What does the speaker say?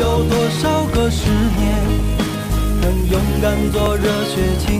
有多少个十年，能勇敢做热血青年？